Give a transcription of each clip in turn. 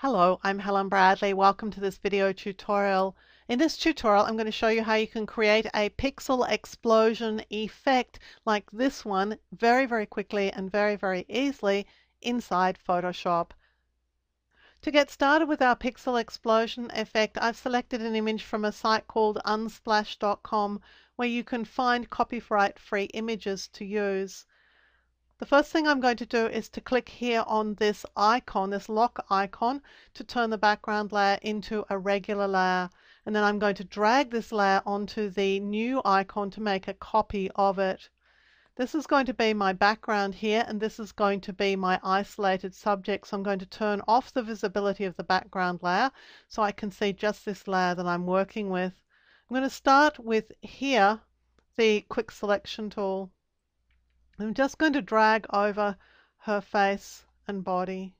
Hello, I'm Helen Bradley. Welcome to this video tutorial. In this tutorial, I'm going to show you how you can create a pixel explosion effect like this one very, very quickly and very, very easily inside Photoshop. To get started with our pixel explosion effect, I've selected an image from a site called unsplash.com where you can find copyright free images to use. The first thing I'm going to do is to click here on this icon, this lock icon, to turn the background layer into a regular layer. And then I'm going to drag this layer onto the new icon to make a copy of it. This is going to be my background here, and this is going to be my isolated subject. So I'm going to turn off the visibility of the background layer so I can see just this layer that I'm working with. I'm going to start with here, the quick selection tool. I'm just going to drag over her face and body.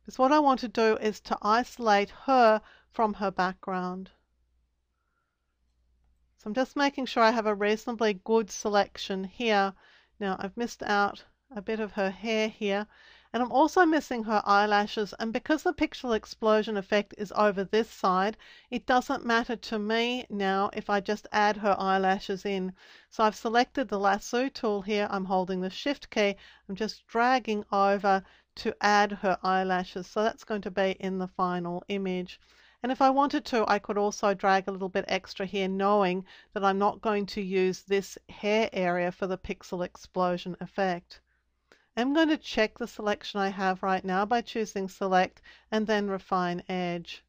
Because what I want to do is to isolate her from her background. So I'm just making sure I have a reasonably good selection here. Now I've missed out a bit of her hair here, and I'm also missing her eyelashes, and because the pixel explosion effect is over this side, it doesn't matter to me now if I just add her eyelashes in. So I've selected the lasso tool here, I'm holding the shift key, I'm just dragging over to add her eyelashes, so that's going to be in the final image. And if I wanted to, I could also drag a little bit extra here, knowing that I'm not going to use this hair area for the pixel explosion effect. I'm going to check the selection I have right now by choosing Select and then Refine Edge.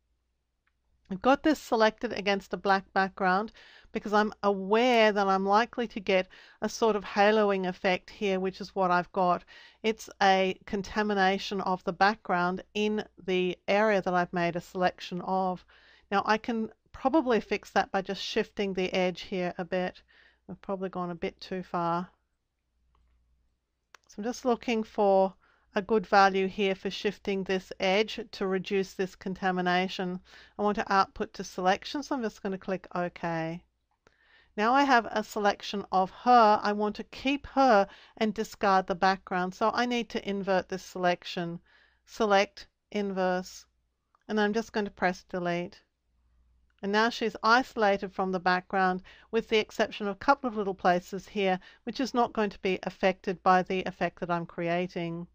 I've got this selected against a black background because I'm aware that I'm likely to get a sort of haloing effect here, which is what I've got. It's a contamination of the background in the area that I've made a selection of. Now I can probably fix that by just shifting the edge here a bit. I've probably gone a bit too far. So I'm just looking for a good value here for shifting this edge to reduce this contamination. I want to output to selection, so I'm just going to click OK. Now I have a selection of her. I want to keep her and discard the background, so I need to invert this selection. Select, inverse, and I'm just going to press delete. And now she's isolated from the background with the exception of a couple of little places here, which is not going to be affected by the effect that I'm creating.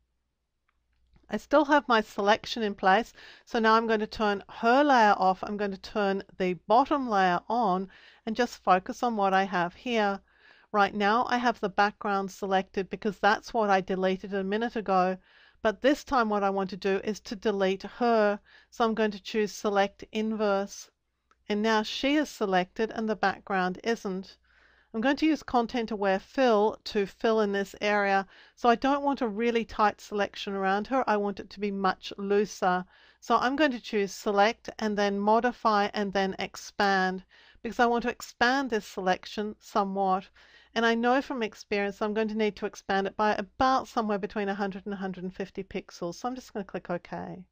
I still have my selection in place, so now I'm going to turn her layer off, I'm going to turn the bottom layer on and just focus on what I have here. Right now I have the background selected because that's what I deleted a minute ago. But this time what I want to do is to delete her, so I'm going to choose Select Inverse. And now she is selected and the background isn't. I'm going to use Content-Aware Fill to fill in this area, so I don't want a really tight selection around her, I want it to be much looser. So I'm going to choose Select and then Modify and then Expand, because I want to expand this selection somewhat. And I know from experience I'm going to need to expand it by about somewhere between 100 and 150 pixels, so I'm just going to click OK.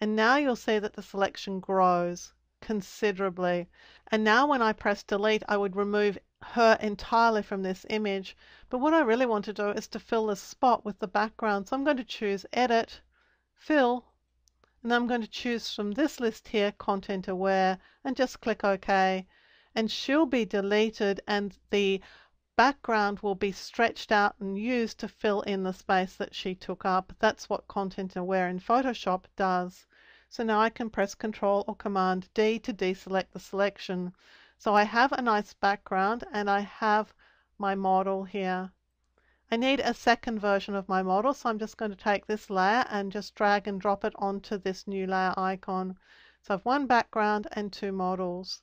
And now you'll see that the selection grows considerably. And now when I press delete, I would remove her entirely from this image. But what I really want to do is to fill this spot with the background. So I'm going to choose Edit, Fill, and I'm going to choose from this list here, Content Aware, and just click OK. And she'll be deleted and the background will be stretched out and used to fill in the space that she took up. That's what Content Aware in Photoshop does. So now I can press Ctrl or Command D to deselect the selection. So I have a nice background and I have my model here. I need a second version of my model, so I'm just going to take this layer and just drag and drop it onto this new layer icon. So I have one background and two models.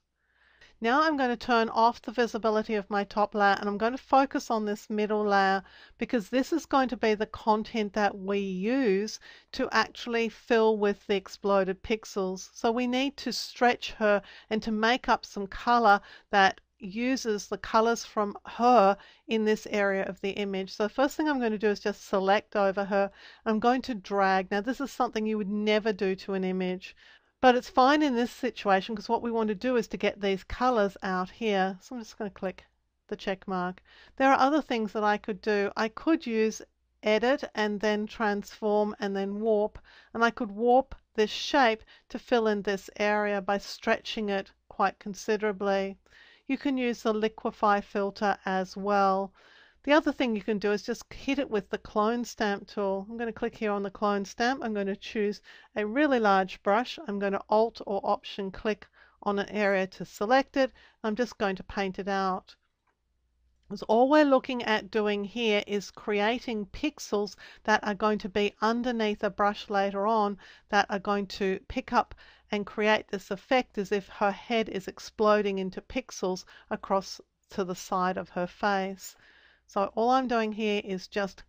Now I'm going to turn off the visibility of my top layer and I'm going to focus on this middle layer because this is going to be the content that we use to actually fill with the exploded pixels. So we need to stretch her and to make up some color that uses the colors from her in this area of the image. So the first thing I'm going to do is just select over her. I'm going to drag. Now this is something you would never do to an image. But it's fine in this situation because what we want to do is to get these colors out here. So I'm just going to click the check mark. There are other things that I could do. I could use edit and then transform and then warp, and I could warp this shape to fill in this area by stretching it quite considerably. You can use the Liquify filter as well. The other thing you can do is just hit it with the Clone Stamp tool. I'm going to click here on the Clone Stamp. I'm going to choose a really large brush. I'm going to Alt or Option click on an area to select it. I'm just going to paint it out. Because all we're looking at doing here is creating pixels that are going to be underneath a brush later on that are going to pick up and create this effect as if her head is exploding into pixels across to the side of her face. So all I'm doing here is just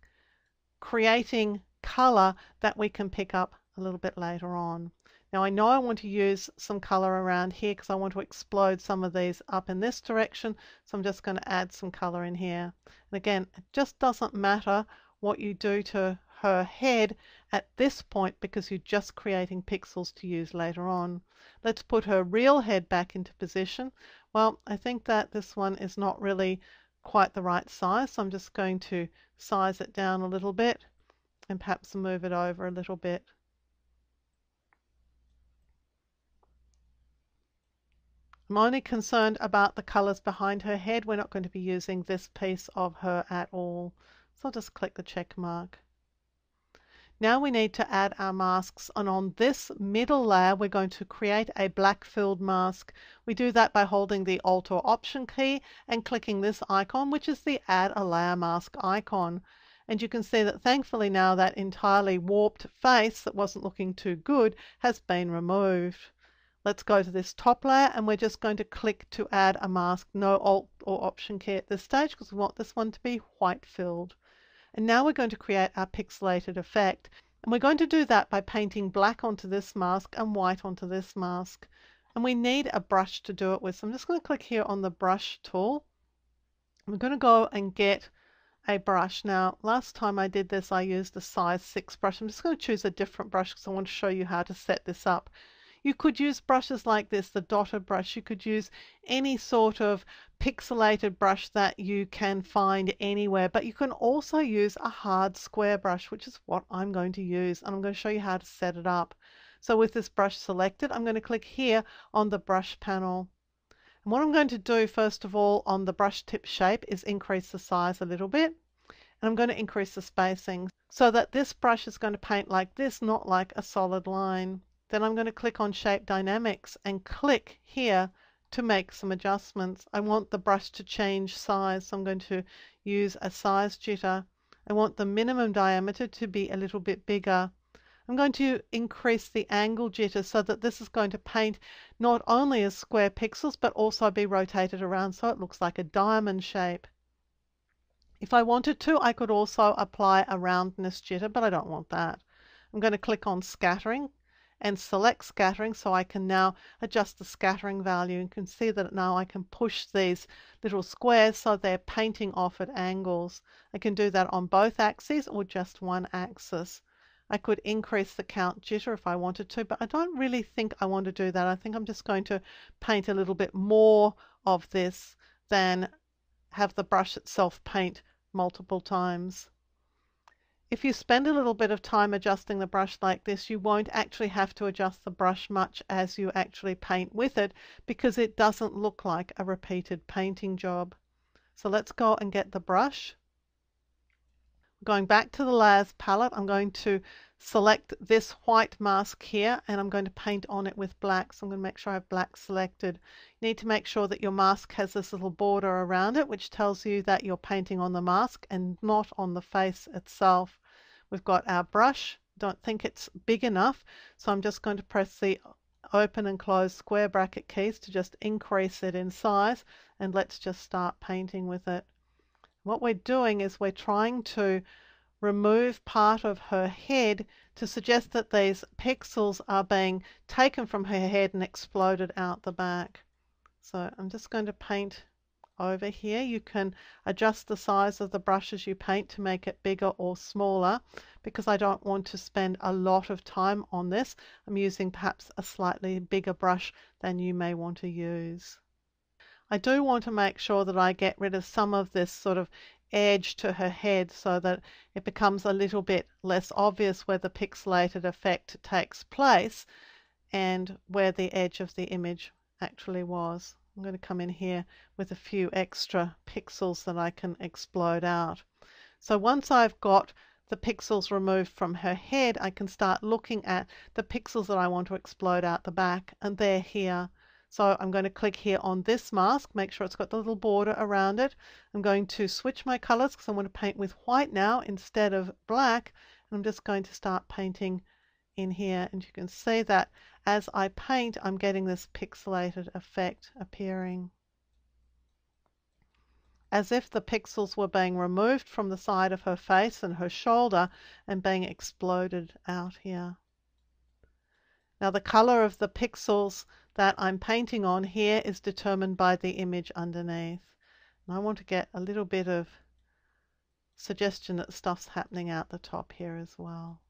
creating color that we can pick up a little bit later on. Now I know I want to use some color around here because I want to explode some of these up in this direction, so I'm just going to add some color in here. And again, it just doesn't matter what you do to her head at this point because you're just creating pixels to use later on. Let's put her real head back into position. Well, I think that this one is not really quite the right size, so I'm just going to size it down a little bit and perhaps move it over a little bit. I'm only concerned about the colors behind her head. We're not going to be using this piece of her at all. So I'll just click the check mark. Now we need to add our masks, and on this middle layer we're going to create a black filled mask. We do that by holding the Alt or Option key and clicking this icon, which is the Add a Layer Mask icon. And you can see that thankfully now that entirely warped face that wasn't looking too good has been removed. Let's go to this top layer and we're just going to click to add a mask. No Alt or Option key at this stage because we want this one to be white filled. And now we're going to create our pixelated effect. And we're going to do that by painting black onto this mask and white onto this mask. And we need a brush to do it with. So I'm just going to click here on the brush tool. We're going to go and get a brush. Now, last time I did this, I used a size 6 brush. I'm just going to choose a different brush because I want to show you how to set this up. You could use brushes like this, the dotted brush. You could use any sort of pixelated brush that you can find anywhere, but you can also use a hard square brush, which is what I'm going to use, and I'm going to show you how to set it up. So with this brush selected, I'm going to click here on the brush panel. And what I'm going to do first of all on the brush tip shape is increase the size a little bit, and I'm going to increase the spacing so that this brush is going to paint like this, not like a solid line. Then I'm going to click on Shape Dynamics and click here to make some adjustments. I want the brush to change size, so I'm going to use a size jitter. I want the minimum diameter to be a little bit bigger. I'm going to increase the angle jitter so that this is going to paint not only as square pixels but also be rotated around so it looks like a diamond shape. If I wanted to, I could also apply a roundness jitter, but I don't want that. I'm going to click on Scattering and select scattering, so I can now adjust the scattering value. You can see that now I can push these little squares so they're painting off at angles. I can do that on both axes or just one axis. I could increase the count jitter if I wanted to, but I don't really think I want to do that. I think I'm just going to paint a little bit more of this than have the brush itself paint multiple times. If you spend a little bit of time adjusting the brush like this, you won't actually have to adjust the brush much as you actually paint with it, because it doesn't look like a repeated painting job. So let's go and get the brush. Going back to the layers palette, I'm going to select this white mask here and I'm going to paint on it with black. So I'm going to make sure I have black selected. You need to make sure that your mask has this little border around it, which tells you that you're painting on the mask and not on the face itself. We've got our brush. Don't think it's big enough, so I'm just going to press the open and close square bracket keys to just increase it in size, and let's just start painting with it. What we're doing is we're trying to remove part of her head to suggest that these pixels are being taken from her head and exploded out the back. So I'm just going to paint over here. You can adjust the size of the brush as you paint to make it bigger or smaller. Because I don't want to spend a lot of time on this, I'm using perhaps a slightly bigger brush than you may want to use. I do want to make sure that I get rid of some of this sort of edge to her head so that it becomes a little bit less obvious where the pixelated effect takes place and where the edge of the image actually was. I'm going to come in here with a few extra pixels that I can explode out. So once I've got the pixels removed from her head, I can start looking at the pixels that I want to explode out the back, and they're here. So I'm going to click here on this mask, make sure it's got the little border around it. I'm going to switch my colors because I want to paint with white now instead of black. And I'm just going to start painting in here, and you can see that as I paint, I'm getting this pixelated effect appearing, as if the pixels were being removed from the side of her face and her shoulder and being exploded out here. Now the color of the pixels that I'm painting on here is determined by the image underneath. And I want to get a little bit of suggestion that stuff's happening out the top here as well.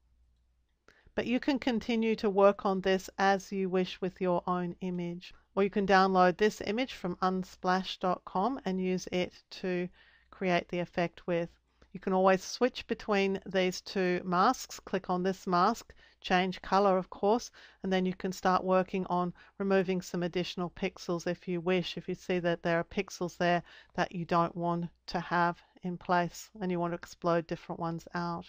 But you can continue to work on this as you wish with your own image. Or you can download this image from unsplash.com and use it to create the effect with. You can always switch between these two masks. Click on this mask, change color of course, and then you can start working on removing some additional pixels if you wish, if you see that there are pixels there that you don't want to have in place and you want to explode different ones out.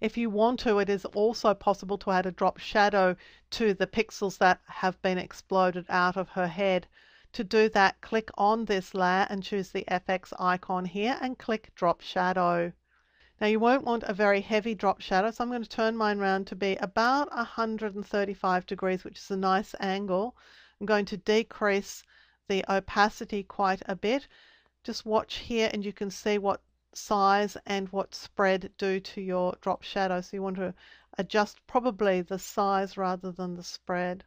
If you want to, it is also possible to add a drop shadow to the pixels that have been exploded out of her head. To do that, click on this layer and choose the FX icon here and click drop shadow. Now you won't want a very heavy drop shadow, so I'm going to turn mine around to be about 135 degrees, which is a nice angle. I'm going to decrease the opacity quite a bit. Just watch here and you can see what size and what spread do to your drop shadow, so you want to adjust probably the size rather than the spread.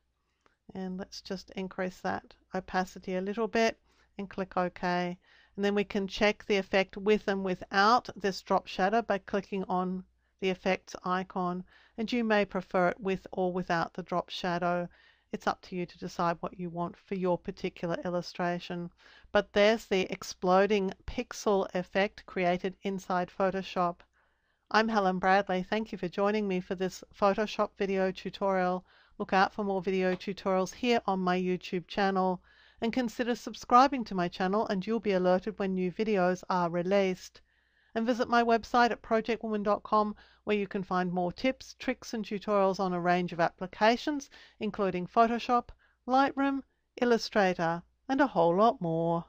And let's just increase that opacity a little bit and click OK, and then we can check the effect with and without this drop shadow by clicking on the effects icon, and you may prefer it with or without the drop shadow. It's up to you to decide what you want for your particular illustration. But there's the exploding pixel effect created inside Photoshop. I'm Helen Bradley. Thank you for joining me for this Photoshop video tutorial. Look out for more video tutorials here on my YouTube channel, and consider subscribing to my channel and you'll be alerted when new videos are released. And visit my website at projectwoman.com, where you can find more tips, tricks and tutorials on a range of applications, including Photoshop, Lightroom, Illustrator and a whole lot more.